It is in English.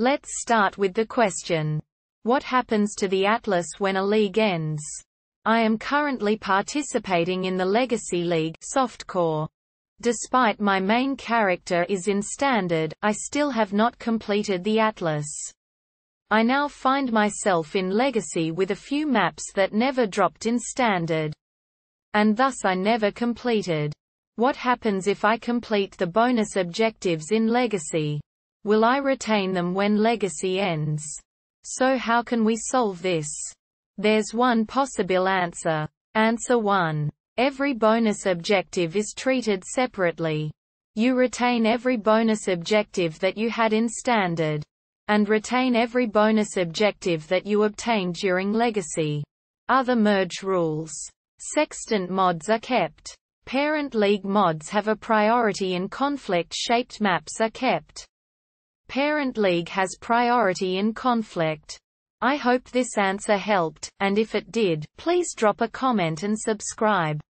Let's start with the question. What happens to the Atlas when a league ends? I am currently participating in the Legacy League Softcore. Despite my main character is in Standard, I still have not completed the Atlas. I now find myself in Legacy with a few maps that never dropped in Standard, and thus I never completed. What happens if I complete the bonus objectives in Legacy? Will I retain them when Legacy ends? So how can we solve this? There's one possible answer. Answer 1. Every bonus objective is treated separately. You retain every bonus objective that you had in Standard, and retain every bonus objective that you obtained during Legacy. Other merge rules. Sextant mods are kept. Parent League mods have a priority in conflict-shaped maps are kept. Parent League has priority in conflict. I hope this answer helped, and if it did, please drop a comment and subscribe.